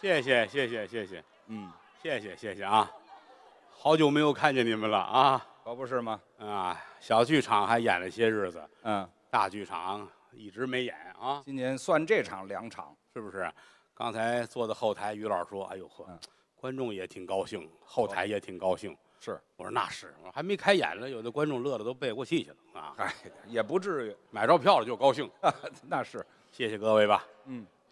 谢谢谢谢谢谢，谢谢谢谢啊！好久没有看见你们了啊，可不是吗？啊，小剧场还演了些日子，大剧场一直没演啊。今年算这场2场，是不是？刚才坐在后台，于老师说：“哎呦呵，观众也挺高兴，后台也挺高兴。”是，我说那是，我还没开演呢，有的观众乐得都背过气去了啊！哎，也不至于，买着票了就高兴，那是。谢谢各位吧。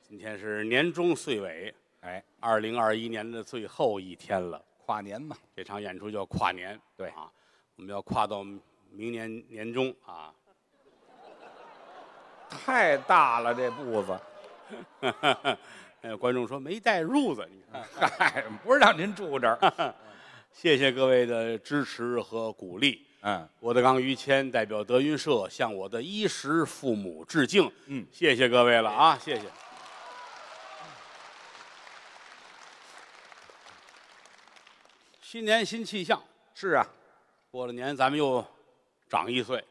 今天是年终岁尾，哎，2021年的最后一天了，跨年嘛。这场演出叫跨年，对啊，我们要跨到明年年中啊。太大了这步子。观众说没带褥子，你看，嗨，不是让您住这儿。谢谢各位的支持和鼓励。郭德纲、于谦代表德云社向我的衣食父母致敬。谢谢各位了啊，谢谢。新年新气象，是啊，过了年咱们又长1岁，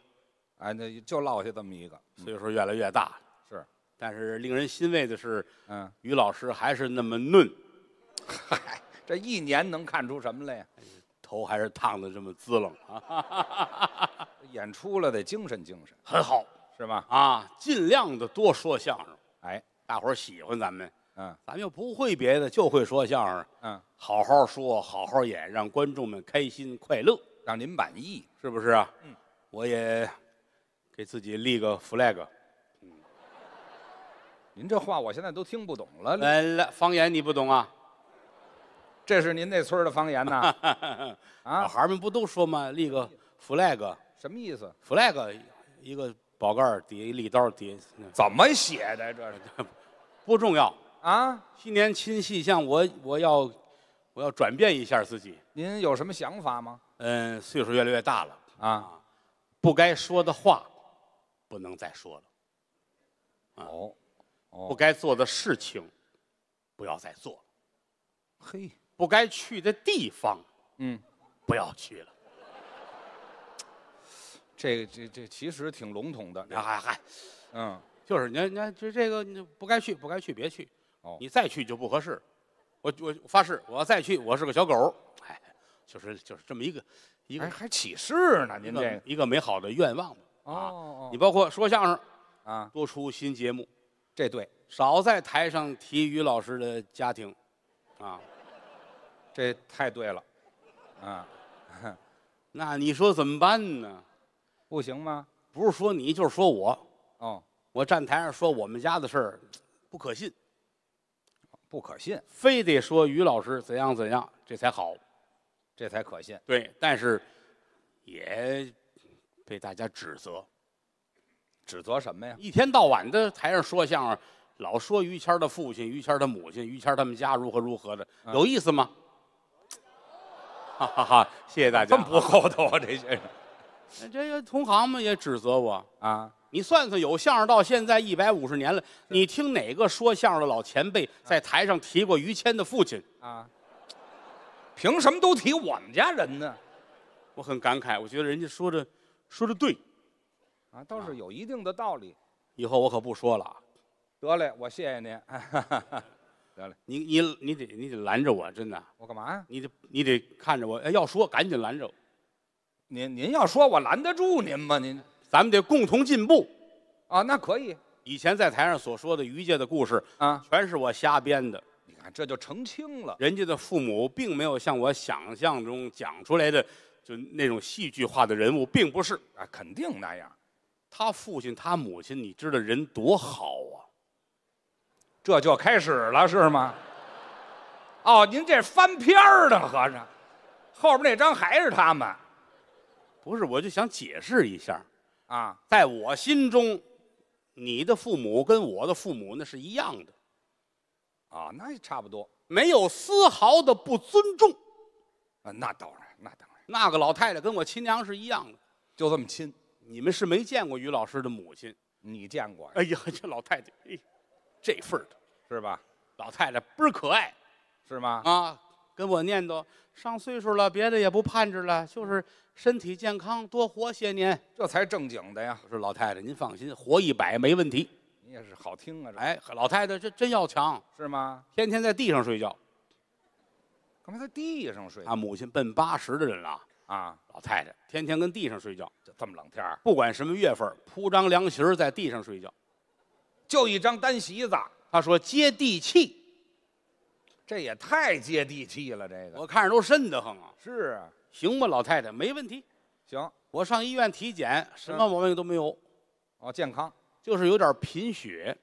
哎，那就落下这么一个，岁数越来越大。是，但是令人欣慰的是，于老师还是那么嫩。嗨，这一年能看出什么来呀？头还是烫的这么滋棱啊！演出了得精神精神，很好，是吧？啊，尽量的多说相声，哎，大伙儿喜欢咱们，咱们又不会别的，就会说相声，好好说，好好演，让观众们开心快乐，让您满意，是不是啊？我也给自己立个 flag。您这话我现在都听不懂了。来来，方言你不懂啊？这是您那村的方言呐，啊，小孩们不都说吗？立个 flag， 什么意思 ？flag 一个宝盖儿，底下一立刀，底下怎么写的？这是不重要啊。新年新气象，我要转变一下自己。您有什么想法吗？岁数越来越大了啊，不该说的话不能再说了。哦，不该做的事情不要再做了。嘿。不该去的地方，不要去了。这其实挺笼统的。嗨，就是你看这个不该去别去。你再去就不合适。我发誓，我要再去，我是个小狗。哎，就是这么一个还起誓呢。您这一个美好的愿望啊，你包括说相声啊，多出新节目，这对少在台上提于老师的家庭啊。这太对了，啊，那你说怎么办呢？不行吗？不是说你，就是说我。哦，我站台上说我们家的事儿，不可信，不可信，非得说于老师怎样怎样，这才好，这才可信。对，但是也被大家指责，指责什么呀？一天到晚的台上说相声，老说于谦的父亲、于谦的母亲、于谦他们家如何如何的，有意思吗？哈哈哈！谢谢大家。这么不厚道啊，这些人。这个同行们也指责我啊！你算算，有相声到现在150年了，你听哪个说相声的老前辈在台上提过于谦的父亲啊？凭什么都提我们家人呢？我很感慨，我觉得人家说的对，啊，倒是有一定的道理。以后我可不说了。得嘞，我谢谢您。得嘞，你得拦着我，真的。我干嘛呀？你得看着我，要说赶紧拦着我。您要说我拦得住您吗？您咱们得共同进步。啊，那可以。以前在台上所说的于家的故事啊，全是我瞎编的。你看，这就澄清了。人家的父母并没有像我想象中讲出来的，就那种戏剧化的人物，并不是啊，肯定那样。他父亲他母亲，你知道人多好啊。这就开始了是吗？哦，您这翻篇儿呢，合着后边那张还是他们？不是，我就想解释一下啊，在我心中，你的父母跟我的父母那是一样的啊，那也差不多，没有丝毫的不尊重啊。那当然，那当然，那个老太太跟我亲娘是一样的，就这么亲。你们是没见过于老师的母亲，你见过呀？哎呀，这老太太，哎。这份儿的是吧？老太太倍儿可爱，是吗？啊，跟我念叨，上岁数了，别的也不盼着了，就是身体健康，多活些年，这才正经的呀。我说老太太，您放心，活100没问题。你也是好听啊！哎，老太太这真要强，是吗？天天在地上睡觉，干嘛在地上睡？啊，母亲奔80的人了啊！老太太天天跟地上睡觉，就这么冷天儿，不管什么月份，铺张凉席在地上睡觉，就一张单席子。她说接地气，这也太接地气了。这个我看着都瘆得慌啊！是啊，行吧，老太太没问题。行，我上医院体检，什么毛病都没有。哦，健康。就是有点贫血，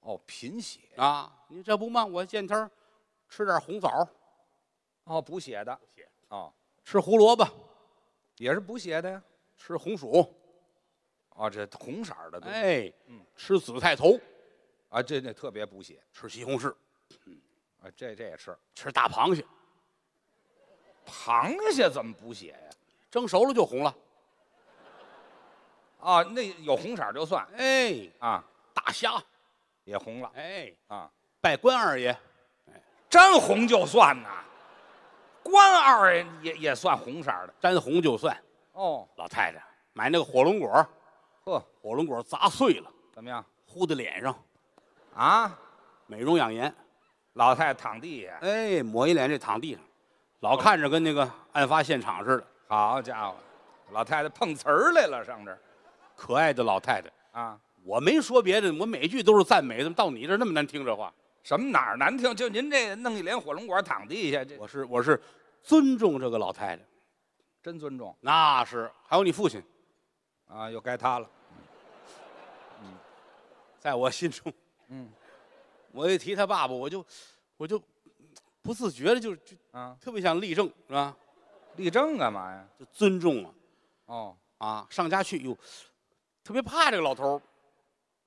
哦，贫血啊！你这不嘛，我见天吃点红枣，哦，补血的，补血哦，吃胡萝卜，也是补血的呀。吃红薯，啊、哦，这红色的东西，哎，嗯，吃紫菜头，啊，这特别补血。吃西红柿，嗯，啊，这也吃。吃大螃蟹，螃蟹怎么补血呀？蒸熟了就红了。啊，那有红色就算，哎啊，大虾也红了，哎啊，拜关二爷，哎，沾红就算呐，关二爷也算红色的，沾红就算。哦，老太太买那个火龙果，呵，火龙果砸碎了，怎么样？糊在脸上，啊，美容养颜。老太太躺地下，哎，抹一脸这躺地上，老看着跟那个案发现场似的。好家伙，老太太碰瓷儿来了，上这儿。可爱的老太太啊，我没说别的，我每句都是赞美，怎么到你这儿那么难听？这话什么哪儿难听？就您这弄一脸火龙果躺地下，这我是尊重这个老太太，真尊重。那是还有你父亲，啊，又该他了。嗯，在我心中，嗯，我一提他爸爸，我就不自觉的就啊，特别想立正，是吧？立正干嘛呀？就尊重啊。哦啊，上家去哟。特别怕这个老头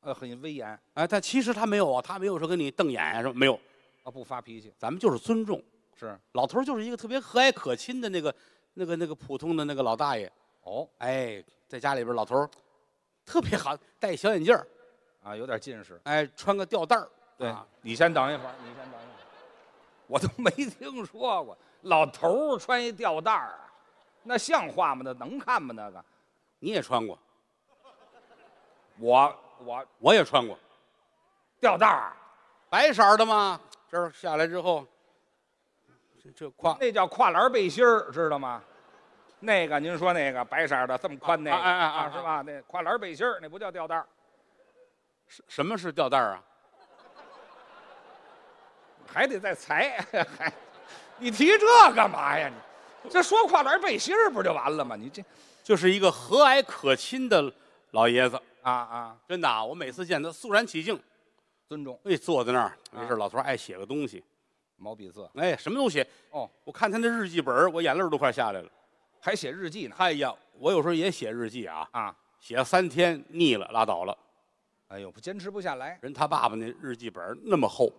很威严。哎，但其实他没有啊，他没有说跟你瞪眼啊什么没有，啊，不发脾气，咱们就是尊重。是，老头就是一个特别和蔼可亲的那个普通的那个老大爷。哦，哎，在家里边老头特别好，戴小眼镜儿啊，有点近视。哎，穿个吊带儿。对、啊，你先等一会儿，我都没听说过老头穿一吊带儿，那像话吗？那能看吗？那个，你也穿过。我也穿过吊带儿，白色的吗？这下来之后，这跨那叫跨栏背心儿，知道吗？那个您说那个白色的这么宽那个，是吧？那跨栏背心儿那不叫吊带儿。什么是吊带儿啊？还得再裁，还你提这干嘛呀？你这说跨栏背心儿不就完了吗？你这就是一个和蔼可亲的老爷子。啊啊！真的啊！我每次见他肃然起敬，尊重。哎，坐在那儿没事，老头爱写个东西，毛笔字。哎，什么东西？哦，我看他那日记本，我眼泪都快下来了。还写日记呢？哎呀，我有时候也写日记啊。啊，写了3天腻了，拉倒了。哎呦，坚持不下来。人他爸爸那日记本那么厚，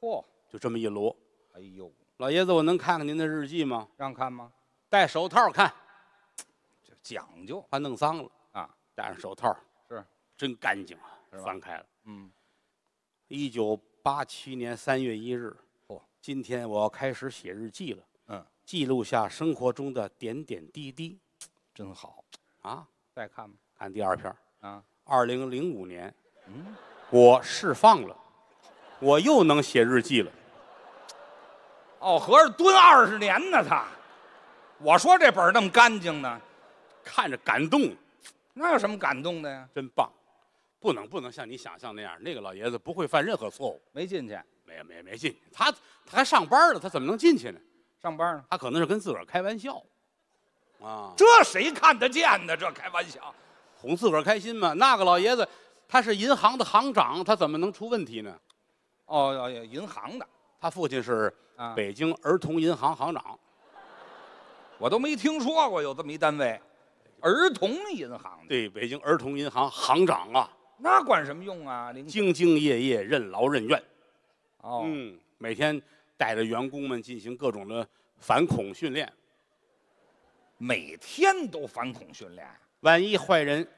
嚯，就这么一摞。哎呦，老爷子，我能看看您的日记吗？让看吗？戴手套看，这讲究，怕弄脏了啊。戴上手套。真干净啊！翻开了，嗯，1987年3月1日，哦，今天我要开始写日记了，嗯，记录下生活中的点点滴滴，真好啊！再看吧，看第2篇啊，2005年，嗯，我释放了，我又能写日记了。哦，合着蹲20年呢他，我说这本那么干净呢，看着感动，那有什么感动的呀？真棒！不能像你想象那样，那个老爷子不会犯任何错误。没进去，没进去，他还上班了，他怎么能进去呢？上班呢？他可能是跟自个儿开玩笑，啊，这谁看得见呢？这开玩笑，哄自个儿开心嘛。那个老爷子他是银行的行长，他怎么能出问题呢？哦，银行的，他父亲是北京儿童银行行长，啊、我都没听说过有这么一单位，儿童银行的。对，北京儿童银行行长啊。那管什么用啊！兢兢业业，任劳任怨。哦，嗯，每天带着员工们进行各种的反恐训练。每天都反恐训练？万一坏人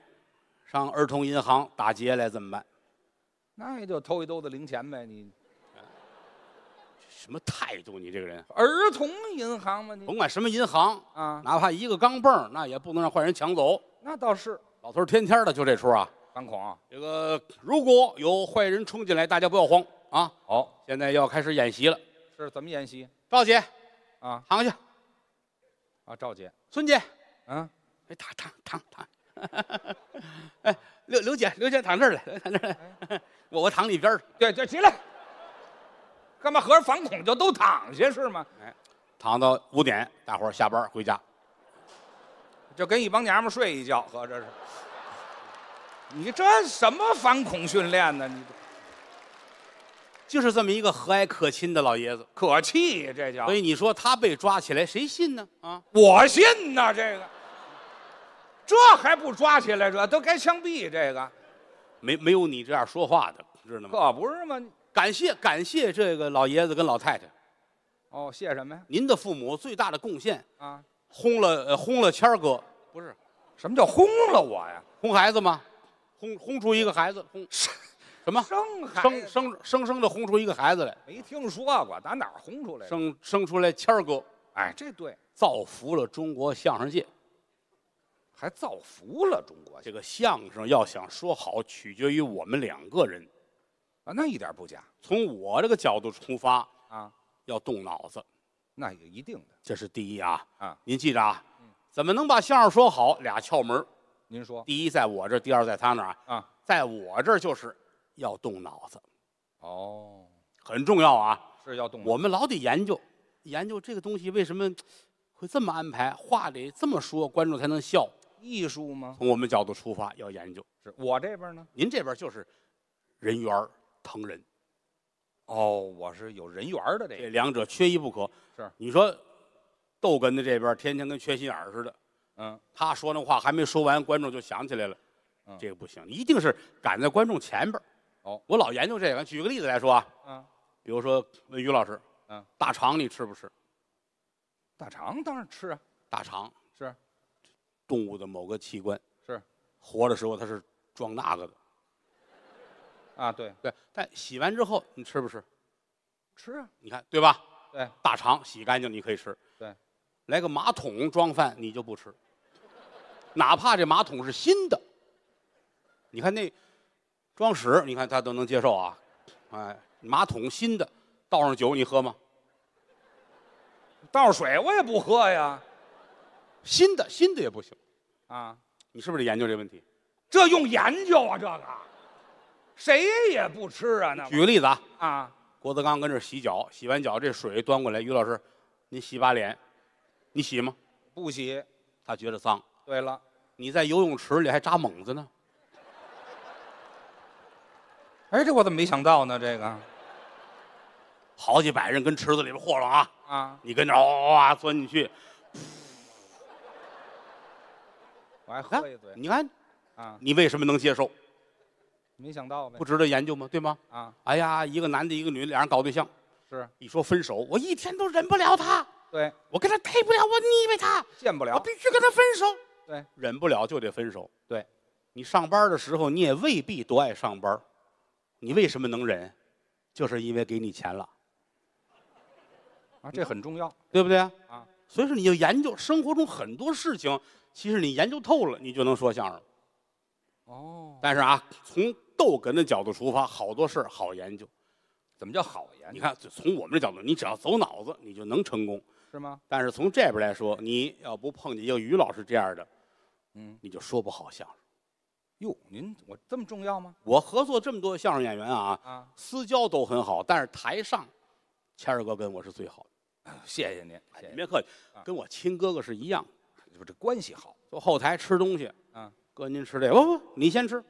上儿童银行打劫来怎么办？那也就偷一兜子零钱呗。你什么态度？你这个人！儿童银行嘛，你甭管什么银行啊，哪怕一个钢镚儿，那也不能让坏人抢走。那倒是。老头天天的就这出啊。张狂啊！这个如果有坏人冲进来，大家不要慌啊！好，现在要开始演习了。是怎么演习？赵姐，啊，躺下。啊，赵姐，孙姐，嗯，哎，躺。哎，刘姐躺这儿来，躺这儿来。我躺里边儿。对，起来。干嘛合着反恐就都躺下是吗？哎，躺到5点，大伙儿下班回家。就跟一帮娘们睡一觉，合着是。 你这什么反恐训练呢？你就是这么一个和蔼可亲的老爷子，可气这叫。所以你说他被抓起来，谁信呢？啊，我信呐！这个，这还不抓起来，这都该枪毙。这个，没有你这样说话的，知道吗？可不是吗？感谢这个老爷子跟老太太。哦，谢什么呀？您的父母最大的贡献啊，轰了谦儿哥。不是，什么叫轰了我呀？轰孩子吗？ 轰出一个孩子，轰什么？生的轰出一个孩子来，没听说过，打哪儿轰出来？生出来谦儿哥，哎，这对，造福了中国相声界，还造福了中国。这个相声要想说好，取决于我们2个人，啊，那一点不假。从我这个角度出发啊，要动脑子，那也一定的，这是第一啊啊！您记着啊，怎么能把相声说好？俩窍门。 您说，第一在我这，第二在他那儿啊。在我这就是要动脑子，哦，很重要啊，是要动脑子。我们老得研究这个东西为什么会这么安排，话得这么说，观众才能笑。艺术吗？从我们角度出发要研究。是我这边呢，您这边就是人缘疼人。哦，我是有人缘的这2者缺一不可。是，你说逗哏的这边天天跟缺心眼儿似的。 嗯，他说那话还没说完，观众就想起来了，这个不行，一定是赶在观众前边。哦，我老研究这个，举个例子来说啊，嗯，比如说问于老师，嗯，大肠你吃不吃？大肠当然吃啊，大肠是动物的某个器官，是活的时候它是装那个的，啊对，但洗完之后你吃不吃？吃啊，你看对吧？对，大肠洗干净你可以吃，对，来个马桶装饭你就不吃。 哪怕这马桶是新的，你看那装屎，你看他都能接受啊。哎，马桶新的，倒上酒你喝吗？倒水我也不喝呀。新的也不行啊。你是不是得研究这问题？这用研究啊，这个谁也不吃啊。那举个例子啊，啊，郭德纲跟这洗脚，洗完脚这水端过来，于老师，您洗把脸，你洗吗？不洗，他觉得脏。 对了，你在游泳池里还扎猛子呢。哎，这我怎么没想到呢？这个好几百人跟池子里边和了啊！啊，你跟着哇钻进去，我还喝一嘴。你看，啊，你为什么能接受？没想到呗，不值得研究吗？对吗？啊，哎呀，一个男的，一个女的，俩人搞对象，是一说分手，我一天都忍不了他。对，我跟他配不了，我腻歪他，见不了，我必须跟他分手。 对，忍不了就得分手。对，你上班的时候你也未必多爱上班，你为什么能忍？就是因为给你钱了。啊，这很重要，对不对啊？啊，所以说你就研究生活中很多事情，其实你研究透了，你就能说相声。哦。但是啊，从逗哏的角度出发，好多事好研究。怎么叫好研究？你看，从我们的角度，你只要走脑子，你就能成功，是吗？但是从这边来说，你要不碰见一个于老师这样的。 嗯，你就说不好相声。哟，您我这么重要吗？我合作这么多相声演员啊，啊，私交都很好，但是台上，谦儿哥跟我是最好的。谢谢您，您别客气，跟我亲哥哥是一样，这关系好。坐后台吃东西，啊，哥您吃这个，不，你先吃，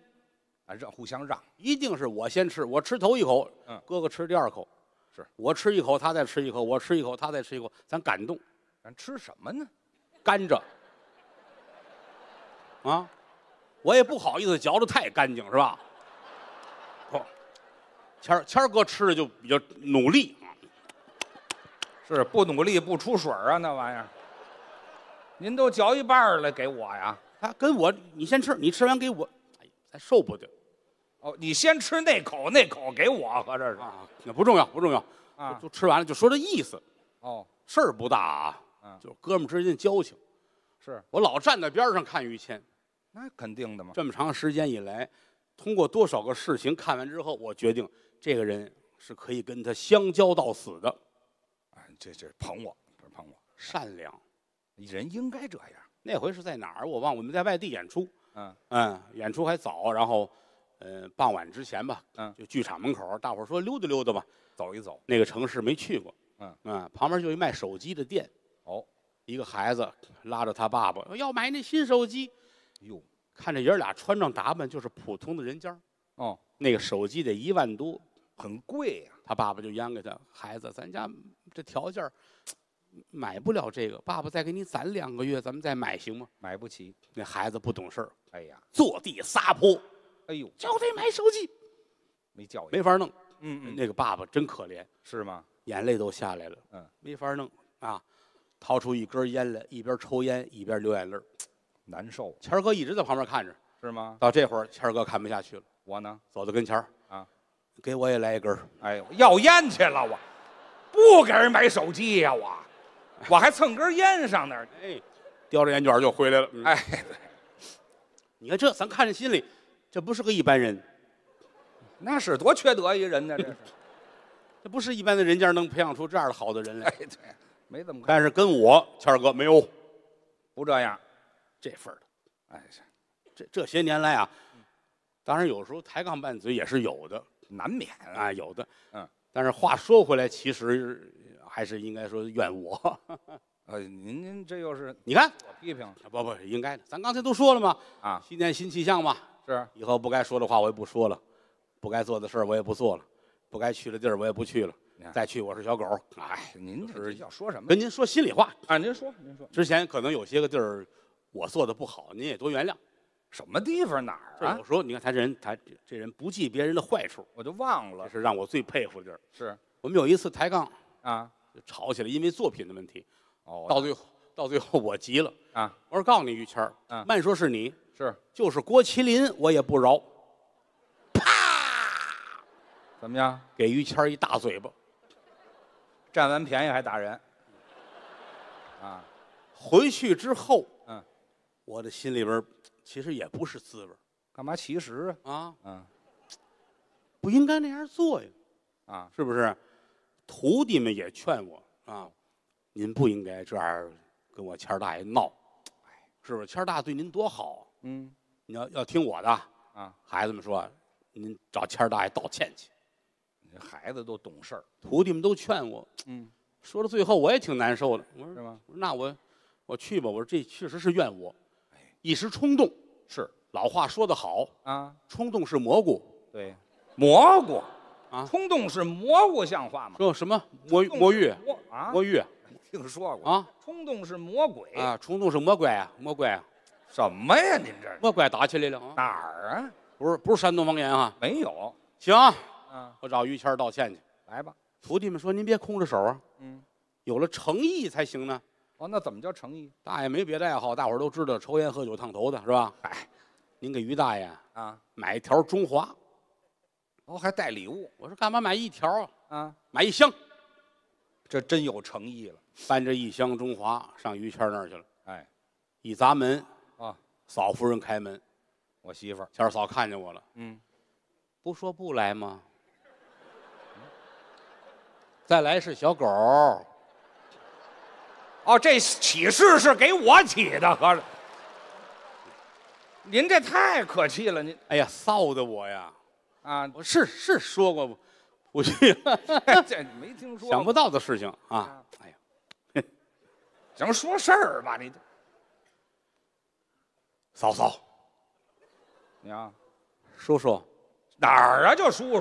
啊，让互相让，一定是我先吃，我吃头一口，嗯，哥哥吃第2口，是我吃一口，他再吃一口，我吃一口，他再吃一口，咱感动。咱吃什么呢？甘蔗。 啊，我也不好意思嚼得太干净，是吧？哦，谦儿哥吃的就比较努力，是不努力不出水啊，那玩意儿。您都嚼一半了给我呀？他跟我，你先吃，你吃完给我，哎，咱受不了。哦，你先吃那口，那口给我，合着是？啊，那不重要，不重要啊，就吃完了就说这意思。哦，事儿不大啊，嗯，就是哥们之间交情。 是我老站在边上看于谦，那肯定的嘛。这么长时间以来，通过多少个事情看完之后，我决定这个人是可以跟他相交到死的。啊，这捧我，这捧我，善良，人应该这样。那回是在哪儿？我忘了，我们在外地演出。演出还早，然后，傍晚之前吧，就剧场门口，大伙儿说溜达溜达吧，走一走。那个城市没去过，旁边就一卖手机的店。哦，一个孩子拉着他爸爸要买那新手机，哟，看这爷儿俩穿上打扮就是普通的人家。哦，那个手机得1万多，很贵呀。他爸爸就央给他孩子，咱家这条件买不了这个，爸爸再给你攒2个月，咱们再买行吗？买不起。那孩子不懂事儿，哎呀，坐地撒泼，哎呦，就得买手机，没教育，没法弄。那个爸爸真可怜，是吗？眼泪都下来了。没法弄啊，掏出一根烟来，一边抽烟一边流眼泪，难受。谦儿哥一直在旁边看着，是吗？到这会儿，谦儿哥看不下去了，我呢，走到跟前儿啊，给我也来一根。哎呦，要烟去了我，不给人买手机呀我。我还蹭根烟上那儿，哎，叼着烟卷就回来了。哎，你看这，咱看着心里，这不是个一般人，那是多缺德一人呢！这是，这不是一般的人家能培养出这样的好的人来。哎，对，没怎么看。但是跟我谦儿哥没有，不这样，这份儿的。哎，这些年来啊，当然有时候抬杠拌嘴也是有的，难免啊，有的。但是话说回来，其实。还是应该说怨我，您这又是你看我批评，不应该的，咱刚才都说了嘛，啊，新年新气象嘛，是以后不该说的话我也不说了，不该做的事儿我也不做了，不该去的地儿我也不去了，再去我是小狗。哎，您这是要说什么？跟您说心里话啊，您说，之前可能有些个地儿我做的不好，您也多原谅。什么地方哪儿啊？有时候你看他这人不记别人的坏处，我就忘了，这是让我最佩服的地儿。是我们有一次抬杠啊。吵起来，因为作品的问题，到最后我急了啊！我说告诉你于谦儿，慢说是你是，就是郭麒麟我也不饶，啪！怎么样？给于谦儿一大嘴巴，占完便宜还打人，啊！回去之后，我的心里边其实也不是滋味，干嘛其实啊？不应该那样做呀，啊，是不是？徒弟们也劝我啊，您不应该这样跟我谦儿大爷闹，是不是？谦儿大对您多好，你要听我的啊。孩子们说，您找谦儿大爷道歉去。孩子都懂事儿，徒弟们都劝我，说到最后我也挺难受的。我说是吗？那我去吧。我说这确实是怨我，一时冲动。是老话说得好啊，冲动是蘑菇。对，蘑菇。啊，冲动是蘑菇，像话吗？说什么魔芋啊？魔芋，听说过啊？冲动是魔鬼啊！冲动是魔鬼啊！魔鬼啊！什么呀？您这魔鬼打起来了？哪儿啊？不是山东方言啊？没有。行，我找于谦道歉去。来吧，徒弟们说您别空着手啊，有了诚意才行呢。哦，那怎么叫诚意？大爷没别的爱好，大伙儿都知道，抽烟喝酒烫头的是吧？哎，您给于大爷啊买一条中华。我还带礼物，我说干嘛买一条啊？买一箱，这真有诚意了。搬着一箱中华上于谦那儿去了。哎，一砸门啊，嫂夫人开门，我媳妇儿谦嫂看见我了。不说不来吗？再来是小狗。哦，这启示是给我起的，合着。您这太可气了，您哎呀，臊得我呀！啊，我是说过不去了，这没听说，想不到的事情啊！哎呀，想说事儿吧，你嫂，你啊，叔哪儿啊？就叔，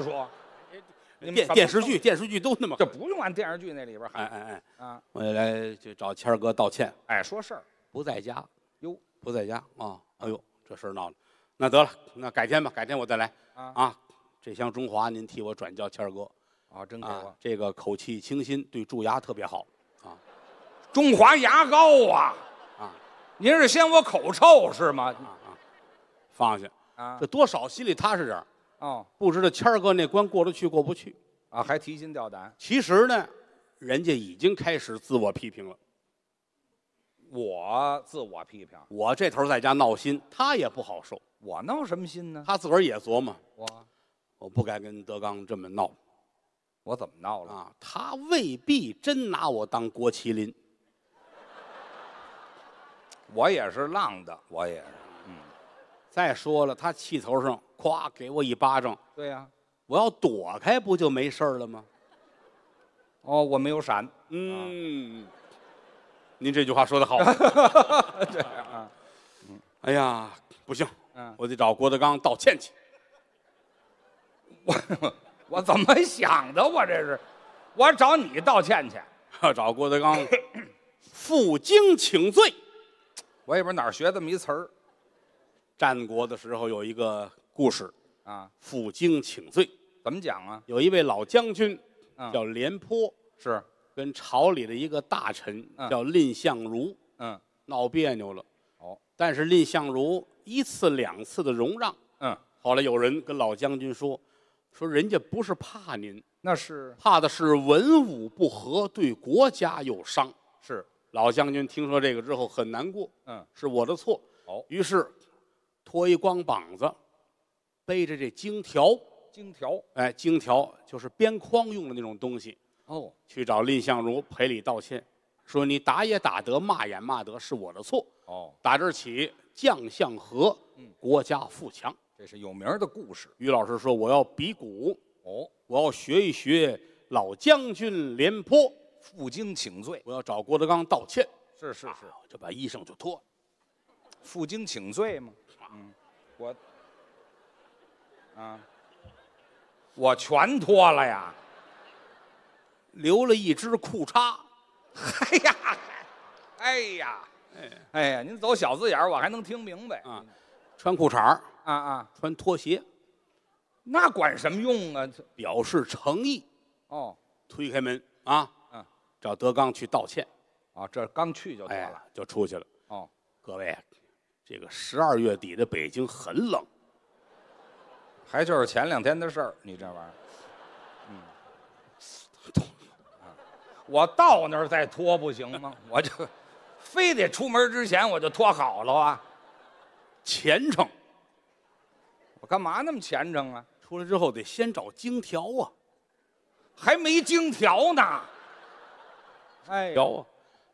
电视剧都那么，这不用按电视剧那里边喊。哎啊！我来就找谦儿哥道歉。哎，说事儿不在家哟，不在家啊！哎呦，这事儿闹了，那得了，那改天吧，改天我再来啊。这箱中华，您替我转交谦儿哥啊，真给我这个口气清新，对蛀牙特别好啊。中华牙膏啊，您是嫌我口臭是吗？放下啊，这多少心里踏实点哦。不知道谦儿哥那关过得去过不去啊，还提心吊胆。其实呢，人家已经开始自我批评了。我自我批评，我这头在家闹心，他也不好受。我闹什么心呢？他自个儿也琢磨，我不该跟德刚这么闹。我怎么闹了啊？他未必真拿我当郭麒麟。我也是浪的，我也是。嗯。再说了，他气头上，咵给我一巴掌。对呀、啊，我要躲开不就没事了吗？哦，我没有闪。嗯。啊 您这句话说得好，这样啊，哎呀，不行，我得找郭德纲道歉去。我怎么想的？我这是，我找你道歉去，找郭德纲负荆请罪。我也不知道哪儿学这么一词儿。战国的时候有一个故事啊，负荆请罪怎么讲啊？有一位老将军叫廉颇，是。 跟朝里的一个大臣叫蔺相如，闹别扭了。哦，但是蔺相如一次两次的容让。嗯，后来有人跟老将军说，人家不是怕您，那是怕的是文武不和，对国家有伤。是老将军听说这个之后很难过。嗯，是我的错。哦，于是脱一光膀子，背着这荆条。荆条，哎，荆条就是边框用的那种东西。 哦，去找蔺相如赔礼道歉，说你打也打得，骂也骂得，是我的错。哦，打这儿起将相和，国家富强，这是有名的故事。于老师说我要比古，哦，我要学一学老将军廉颇负荆请罪，我要找郭德纲道歉。是是是，就把衣裳就脱了，负荆请罪嘛。嗯，我，啊，我全脱了呀。 留了一只裤衩，哎呀，哎呀，哎呀，您走小字眼儿，我还能听明白啊。穿裤衩儿啊啊，穿拖鞋，那管什么用啊？表示诚意。哦，推开门啊，嗯，找德刚去道歉。啊，这刚去就得了，就出去了。哦，各位，这个12月底的北京很冷，还就是前两天的事儿，你这玩意儿。 我到那儿再脱不行吗？我就非得出门之前我就脱好了啊！虔诚，我干嘛那么虔诚啊？出来之后得先找荆条啊，还没荆条呢。哎，条，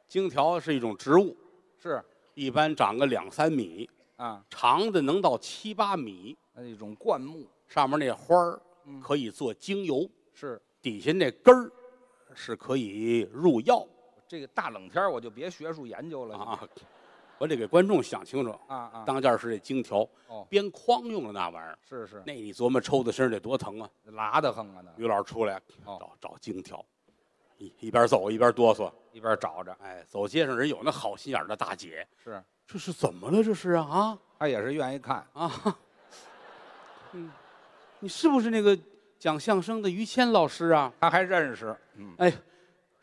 荆条是一种植物，是一般长个2-3米啊，长的能到7-8米，那种灌木，上面那花儿可以做精油，是底下那根儿。 是可以入药。这个大冷天我就别学术研究了啊！我得给观众想清楚啊啊！当件是这荆条，边框用的那玩意儿，是是。那你琢磨抽在身上得多疼啊！拉得很啊！那于老师出来找荆条，一边走一边哆嗦，一边找着。哎，走街上人有那好心眼的大姐，是这是怎么了？这是啊！她也是愿意看啊。嗯，你是不是那个？ 讲相声的于谦老师啊，他还认识。嗯，哎，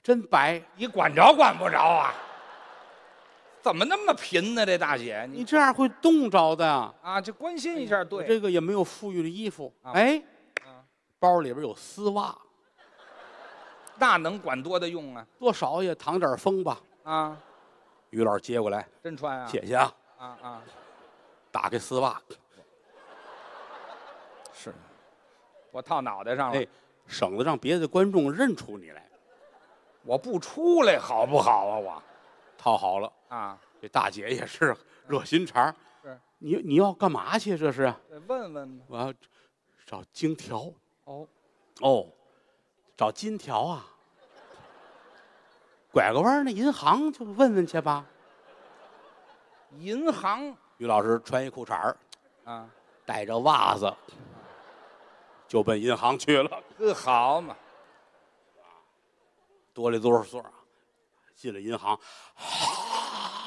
真白，你管着管不着啊？怎么那么贫呢？这大姐，你这样会冻着的啊！就关心一下，对。这个也没有富裕的衣服，哎，包里边有丝袜，那能管多的用啊？多少也挡点风吧。啊，于老师接过来，真穿啊，姐姐啊，啊啊，打开丝袜，是。 我套脑袋上了，哎，省得让别的观众认出你来。我不出来好不好啊？我套好了啊。这大姐也是热心肠。是，你要干嘛去？这是？问问吧。我要找金条。哦哦，找金条啊？拐个弯那银行就问问去吧。银行。于老师穿一裤衩儿，啊，带着袜子。 就奔银行去了，好嘛，哆里哆嗦啊，进了银行，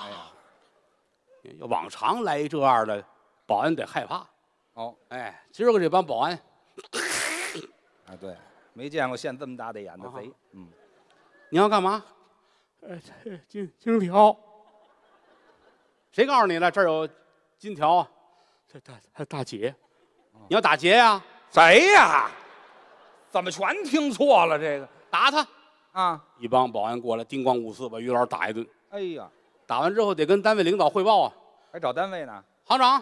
哎呀，要往常来一这样的，保安得害怕。哦，哎，今儿个这帮保安，啊，对，没见过现这么大的眼的贼。嗯，你要干嘛？金条。谁告诉你了？这儿有金条啊！这大姐，你要打劫呀？ 谁呀？怎么全听错了？这个打他啊！一帮保安过来，叮咣5-4把于老师打一顿。哎呀，打完之后得跟单位领导汇报啊，还找单位呢。行长，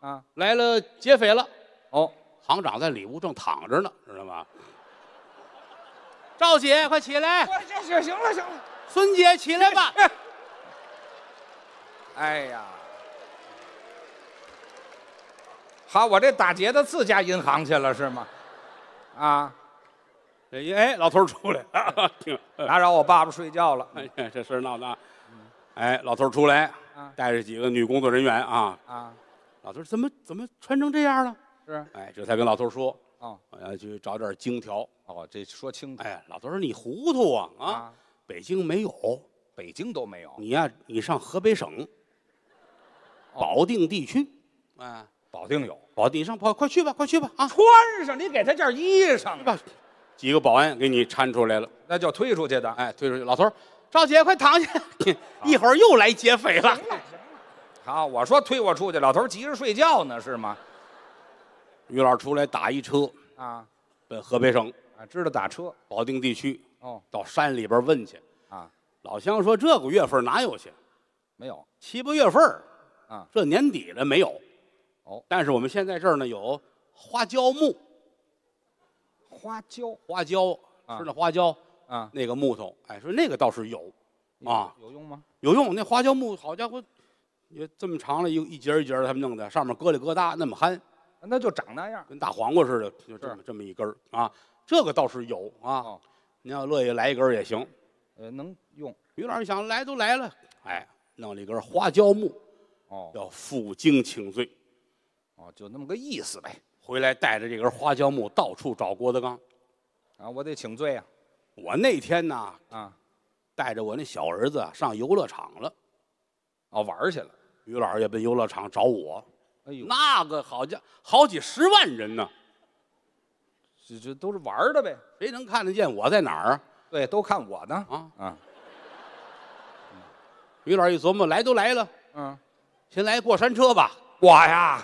啊，来了劫匪了。哦，行长在里屋正躺着呢，知道吗？赵姐，快起来！这行了，行了。孙姐，起来吧。哎呀，好，我这打劫的自家银行去了是吗？啊。 哎，老头儿出来，打扰我爸爸睡觉了。哎，这事闹的。哎，老头儿出来，带着几个女工作人员啊。啊，老头儿怎么穿成这样了？是。哎，这才跟老头儿说，哦，我要去找点荆条。哦，这说清楚。哎，老头儿说你糊涂啊啊！北京没有，北京都没有。你呀，你上河北省，保定地区，哎，保定有，保定上快去吧，快去吧啊！穿上，你给他件衣裳吧。 几个保安给你搀出来了，那叫推出去的。哎，推出去，老头儿，赵姐快躺下，一会儿又来劫匪了。好，我说推我出去，老头儿急着睡觉呢，是吗？于老出来打一车啊，奔河北省啊，知道打车，保定地区哦，到山里边问去啊。老乡说这个月份哪有去？没有，7、8月份啊，这年底了没有？哦，但是我们现在这儿呢有花椒木。 花椒，花椒，吃那花椒啊，那个木头，哎，说那个倒是有，啊，有用吗？有用，那花椒木，好家伙，也这么长了，一节一节他们弄的，上面疙里疙瘩，那么憨，那就长那样，跟大黄瓜似的，就这么一根啊，这个倒是有啊，你要乐意来一根也行，能用。于老师想来都来了，哎，弄了一根花椒木，哦，要负荆请罪，哦，就那么个意思呗。 回来带着这根花椒木到处找郭德纲，啊，我得请罪啊！我那天呢，啊，带着我那小儿子上游乐场了，啊，玩去了。于老师也奔游乐场找我，哎呦，那个好家伙，好几十万人呢，这都是玩的呗，谁能看得见我在哪儿啊？对，都看我呢，啊啊！于老师一琢磨，来都来了，嗯，先来过山车吧，我呀。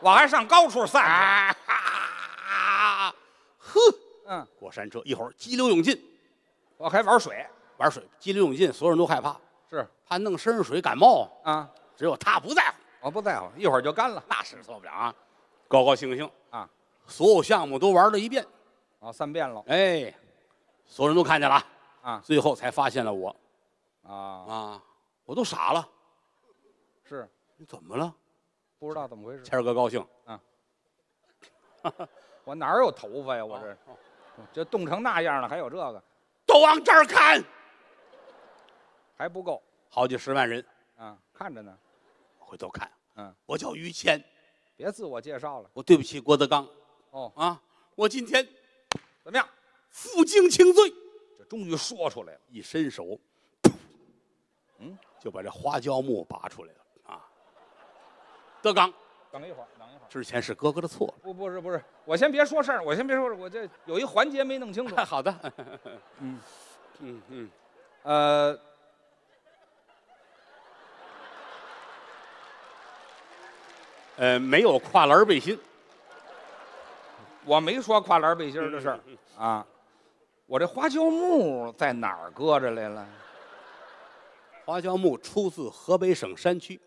我还上高处散，呵，嗯，过山车一会儿激流勇进，我还玩水，玩水激流勇进，所有人都害怕，是怕弄身上水感冒啊，只有他不在乎，我不在乎，一会儿就干了，那是错不了啊，高高兴兴啊，所有项目都玩了一遍，啊，3遍了，哎，所有人都看见了啊，最后才发现了我，啊，我都傻了，是你怎么了？ 不知道怎么回事，谦儿哥高兴啊！我哪有头发呀？我这冻成那样了，还有这个，都往这儿看，还不够，好几十万人啊，看着呢，回头看，嗯，我叫于谦，别自我介绍了，我对不起郭德纲，哦啊，我今天怎么样？负荆请罪，这终于说出来了，一伸手，嗯，就把这花椒木拔出来了。 德纲，等一会儿，等一会儿。之前是哥哥的错。不是，我先别说事儿，我先别说事儿，我这有一环节没弄清楚。好的，没有跨栏背心，我没说跨栏背心的事儿啊。我这花椒木在哪儿搁着来了？花椒木出自河北省山区。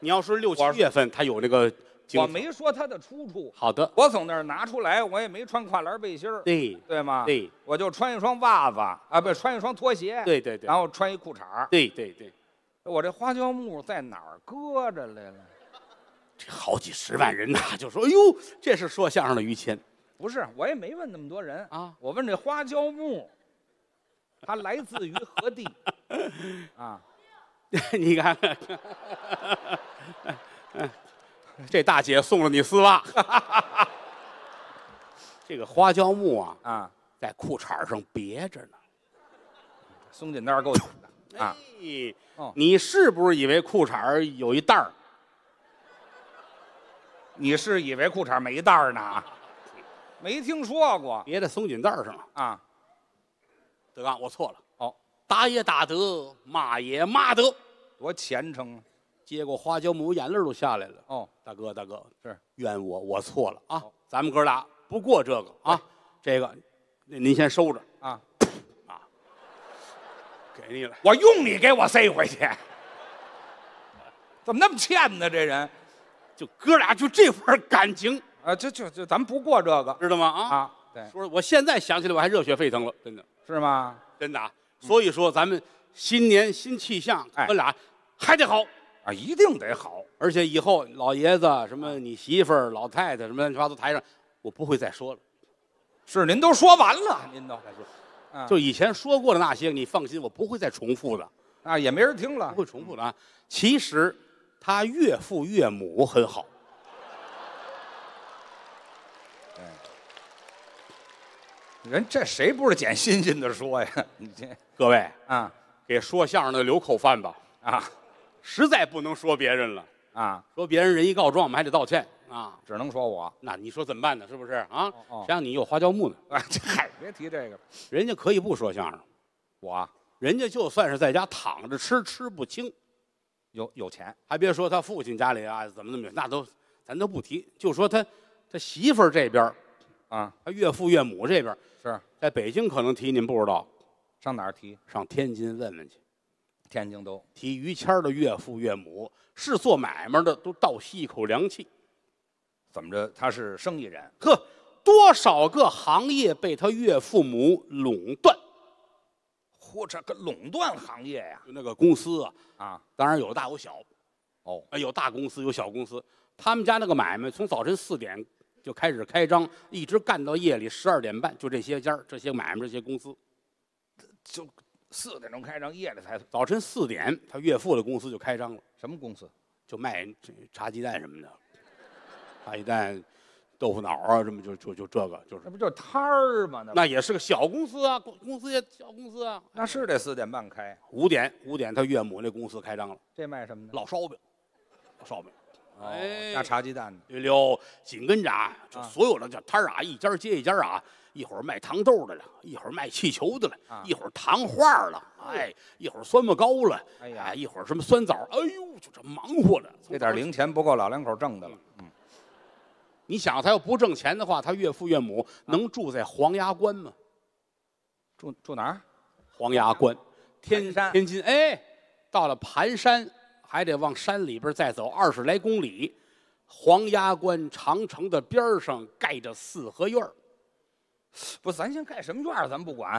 你要说6、7月份，他有那个，我没说他的出处。好的，我从那儿拿出来，我也没穿跨栏背心儿，对吗？对，我就穿一双袜子啊，不，穿一双拖鞋，对，然后穿一裤衩对。我这花椒木在哪儿搁着来了？这好几十万人呐，就说，哎呦，这是说相声的于谦。不是，我也没问那么多人啊，我问这花椒木，它来自于何地？啊。 你看，这大姐送了你丝袜。这个花椒木啊，啊，在裤衩上别着呢，松紧带够紧的啊。你是不是以为裤衩有一带儿？你是以为裤衩没带儿呢？没听说过，别在松紧带上了啊。德刚，我错了。 打也打得，骂也骂得，多虔诚啊！接过花椒木，眼泪都下来了。哦，大哥，是怨我，我错了啊！咱们哥俩不过这个啊，这个您先收着啊啊，给你了，我用你给我塞回去，怎么那么欠呢？这人，就哥俩就这份感情啊，这咱们不过这个，知道吗？啊，对。说我现在想起来我还热血沸腾了，真的是吗？真的啊。所以说咱们新年新气象，哥俩还得好啊，一定得好。而且以后老爷子什么你媳妇儿、老太太什么乱七八糟台上，我不会再说了。是您都说完了，您都说，就以前说过的那些，你放心，我不会再重复的。啊，也没人听了，不会重复的啊。其实他岳父岳母很好。 人这谁不是捡新鲜的说呀？你这各位啊，给说相声的留口饭吧啊！实在不能说别人了啊，说别人人一告状，我们还得道歉啊，只能说我。那你说怎么办呢？是不是啊？谁让你有花椒木呢？哎，这嗨，别提这个了。人家可以不说相声，我人家就算是在家躺着吃，吃不清，有钱，还别说他父亲家里啊怎么，那都咱都不提，就说他媳妇儿这边啊，他岳父岳母这边。 是在北京可能提您不知道，上哪儿提？上天津问问去，天津都提于谦的岳父岳母是做买卖的，都倒吸一口凉气。怎么着？他是生意人，呵，多少个行业被他岳父母垄断？嚯，这个垄断行业呀，就那个公司啊，当然有大有小，哦，有大公司有小公司，他们家那个买卖从早晨4点。 就开始开张，一直干到夜里12点半，就这些家这些买卖、这些公司，就4点钟开张，夜里才早晨4点，他岳父的公司就开张了。什么公司？就卖茶鸡蛋什么的，茶鸡蛋、豆腐脑啊，什么就这个，就是那不就是摊儿吗？那也是个小公司啊，公司也小公司啊。那是得4点半开，5点他岳母那公司开张了。这卖什么呢？老烧饼。 哎，那茶鸡蛋呢？溜，紧跟着啊，就所有的这摊儿啊，一家接一家啊，一会儿卖糖豆的了，一会儿卖气球的了，一会儿糖画了，哎，一会儿酸沫糕了，哎呀，一会儿什么酸枣，哎呦，就这忙活了。这点零钱不够老两口挣的了。嗯，你想他要不挣钱的话，他岳父岳母能住在黄崖关吗？住哪儿？黄崖关，天津。哎，到了盘山。 还得往山里边再走20来公里，黄崖关长城的边上盖着4合院。不，咱先盖什么院咱不管。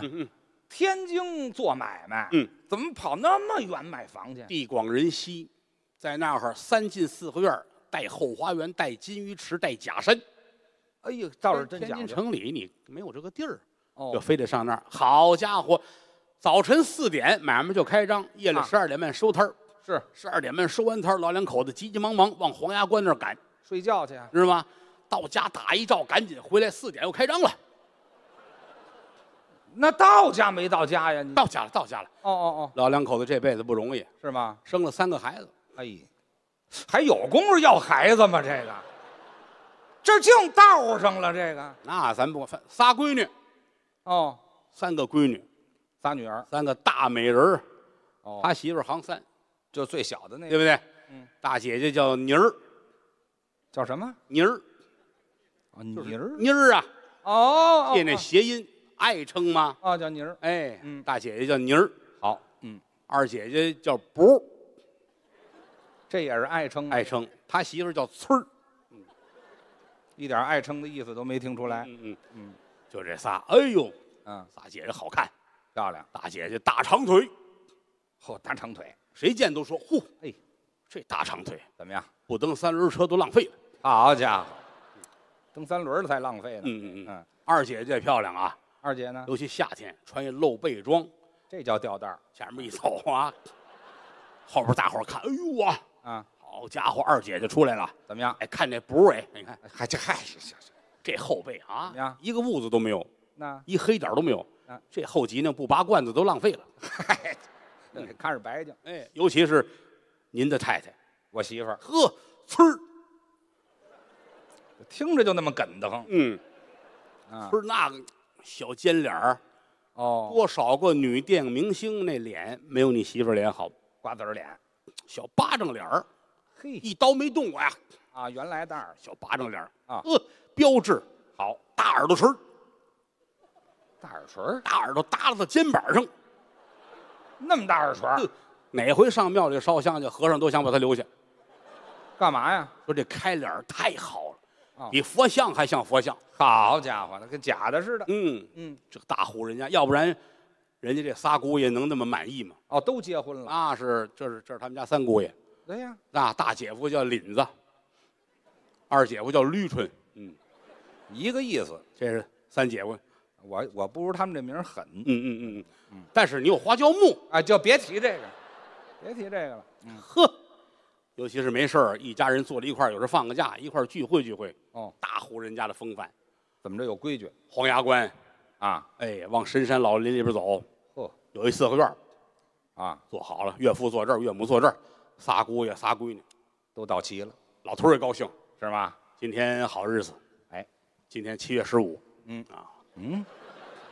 天津做买卖，怎么跑那么远买房去？地广人稀，在那儿3进4合院，带后花园，带金鱼池，带假山。哎呦，倒是真讲究。天津城里你没有这个地儿，就非得上那儿。好家伙，早晨4点买卖就开张，夜里12点半收摊儿。 是12点半收完摊，老两口子急急忙忙往黄崖关那儿赶，睡觉去，知道吗？到家打一照，赶紧回来，4点又开张了。那到家没到家呀？到家了，到家了。哦。老两口子这辈子不容易，是吗？生了3个孩子，哎，还有功夫要孩子吗？这个，这净道上了，这个。那咱不分仨闺女，哦，3个闺女，3女儿，3个大美人，哦，他媳妇行三。 就最小的那个，对不对？嗯，大姐姐叫妮儿，叫什么？妮儿，啊，妮儿，妮儿啊，哦，借那谐音，爱称吗？啊，叫妮儿，哎，嗯，大姐姐叫妮儿，好，嗯，二姐姐叫不，这也是爱称，爱称，他媳妇叫村儿，一点爱称的意思都没听出来，嗯，就这仨，哎呦，嗯，仨姐姐好看，漂亮，大姐姐大长腿，嚯，大长腿。 谁见都说，呼，哎，这大长腿怎么样？不蹬3轮车都浪费了。好家伙，蹬3轮才浪费呢。二姐最漂亮啊。二姐呢？尤其夏天穿一露背装，这叫吊带儿。前面一走啊，后边大伙儿看，哎呦哇，啊，好家伙，二姐就出来了。怎么样？哎，看这补哎，你看，还这嗨，这后背啊，怎么样？一个痦子都没有，那一黑点都没有。这后脊梁不拔罐子都浪费了。 看着白净，哎，尤其是您的太太，我媳妇儿，呵，村儿，听着就那么梗得慌，嗯，村儿那个小尖脸儿，哦，多少个女电影明星那脸没有你媳妇儿脸好，瓜子脸，小巴掌脸儿，嘿，一刀没动过呀，啊，原来那儿小巴掌脸儿啊，标志好，大耳朵唇，大耳垂，大耳朵耷拉到肩膀上。 那么大耳垂，哪回上庙里烧香去，和尚都想把他留下。干嘛呀？说这开脸太好了，哦、比佛像还像佛像。好家伙，那跟假的似的。嗯嗯，这个大户人家，要不然人家这仨姑爷能那么满意吗？哦，都结婚了。那是，这是他们家三姑爷。对呀、啊。那大姐夫叫凛子，二姐夫叫捋春，嗯，一个意思。这是三姐夫。 我不如他们这名狠，嗯，但是你有花椒木啊，就别提这个，别提这个了。嗯、呵，尤其是没事儿，一家人坐在一块儿，有时候放个假，一块儿聚会聚会。哦，大户人家的风范，怎么着有规矩？黄崖关啊，哎，往深山老林里边走。呵，有一四合院，啊，坐好了，岳父坐这儿，岳母坐这儿，仨姑爷仨闺女，都到齐了。老头儿也高兴，是吧？今天好日子，哎，今天7月15，嗯啊。 嗯，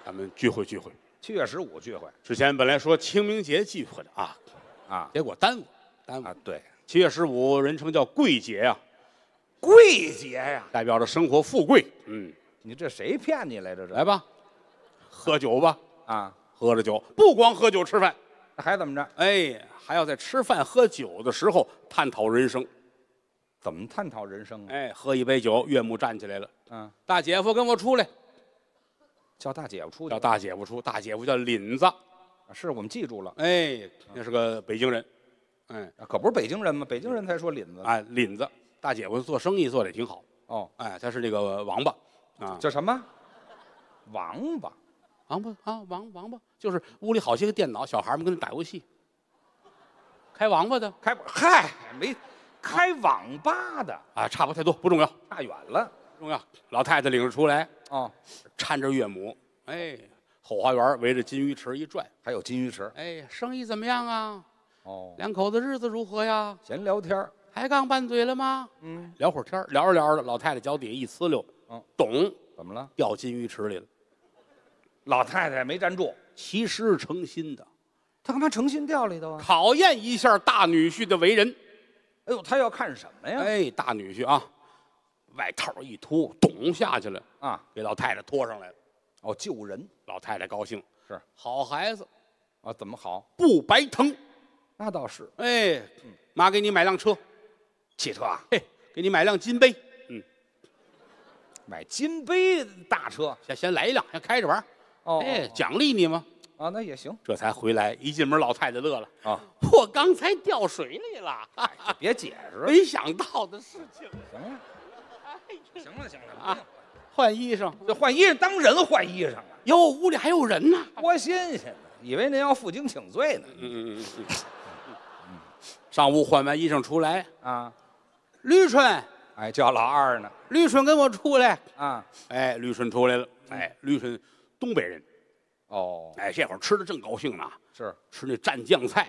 咱们聚会聚会，7月15聚会。之前本来说清明节聚会的啊，结果耽误啊。对，7月15人称叫贵节呀，贵节呀，代表着生活富贵。嗯，你这谁骗你来着？来吧，喝酒吧啊，喝着酒，不光喝酒吃饭，还怎么着？哎，还要在吃饭喝酒的时候探讨人生。 怎么探讨人生啊？哎，喝一杯酒，岳母站起来了，嗯，大姐夫跟我出来。 叫大姐夫出去，大姐夫叫凛子，是我们记住了。哎，那是个北京人，哎，可不是北京人吗？北京人才说凛子。哎，凛子，大姐夫做生意做得挺好。哦，哎，他是那个王八，啊，叫什么？王八，王八啊，王八，就是屋里好些个电脑，小孩们跟他打游戏，开王八的，嗨，没开网吧的啊，差不太多，不重要，差远了。 重要，老太太领着出来，哦，搀着岳母，哎，后花园围着金鱼池一转，还有金鱼池，哎，生意怎么样啊？哦，两口子日子如何呀？闲聊天抬杠拌嘴了吗？嗯，聊会儿天聊着聊着，老太太脚底下一呲溜，嗯，懂怎么了？掉金鱼池里了。老太太没站住，其实是诚心的，她干嘛诚心掉里头啊？考验一下大女婿的为人。哎呦，她要看什么呀？哎，大女婿啊。 外套一脱，咚下去了啊！给老太太拖上来了。哦，救人！老太太高兴，是好孩子啊？怎么好？不白疼，那倒是。哎，妈给你买辆车，汽车啊！嘿，给你买辆金杯，嗯，买金杯大车，先来一辆，先开着玩。哦，哎，奖励你吗？啊，那也行。这才回来，一进门，老太太乐了啊！我刚才掉水里了，别解释，没想到的事情。行了。 行了行了啊，换衣裳，这换衣裳当人换衣裳啊！哟，屋里还有人呢，多新鲜！以为您要负荆请罪呢。上屋换完衣裳出来啊，绿春，哎，叫老二呢。绿春跟我出来啊！哎，绿春出来了。哎，绿春，东北人。哦，哎，这会儿吃的正高兴呢，是吃那蘸酱菜，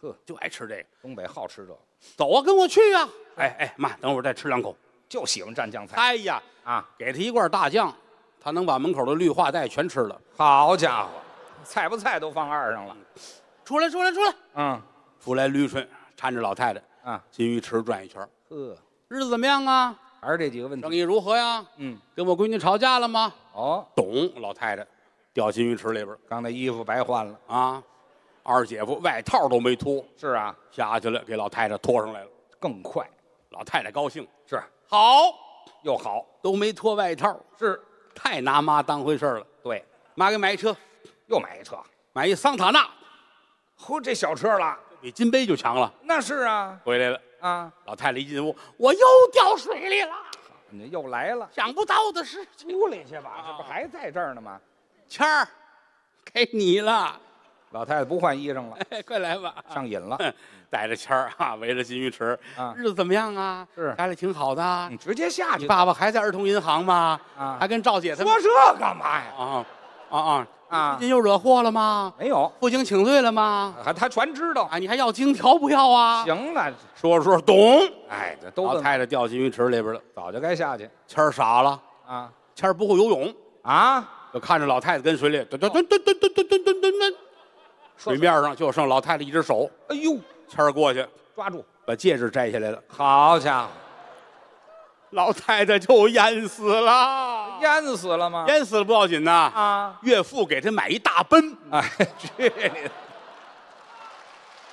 呵，就爱吃这个。东北好吃这个。走啊，跟我去啊！哎，妈，等会儿再吃两口。 就喜欢蘸酱菜。哎呀，啊，给他一罐大酱，他能把门口的绿化带全吃了。好家伙，菜不菜都放二上了。出来！嗯，出来捋顺，搀着老太太啊，金鱼池转一圈。呵，日子怎么样啊？还是这几个问题。生意如何呀？嗯，跟我闺女吵架了吗？哦，懂。老太太掉金鱼池里边，刚才衣服白换了啊。二姐夫外套都没脱。是啊，下去了，给老太太拖上来了，更快。老太太高兴是。 好又好，都没脱外套，是太拿妈当回事了。对，妈给买一车，又买一车，买一桑塔纳，嚯，这小车了，比金杯就强了。那是啊，回来了啊，老太太一进屋，我又掉水里了，你又来了，想不到的是，屋里去吧，这不还在这儿呢吗？谦儿，给你了，老太太不换衣裳了，哎，快来吧，上瘾了。 带着谦儿啊，围着金鱼池啊，日子怎么样啊？是，家里挺好的。你直接下去。爸爸还在儿童银行吗？啊，还跟赵姐他们说这干嘛呀？啊！最近又惹祸了吗？没有，负荆请罪了吗？还他全知道啊！你还要金条不要啊？行了，说懂。哎，这都老太太掉金鱼池里边了，早就该下去。谦儿傻了啊！谦儿不会游泳啊，就看着老太太跟水里蹲，水面上就剩老太太一只手。哎呦！ 谦儿过去抓住，把戒指摘下来了。好家伙，老太太就淹死了。淹死了吗？淹死了不要紧呐。啊，岳父给她买一大奔。哎，去你的！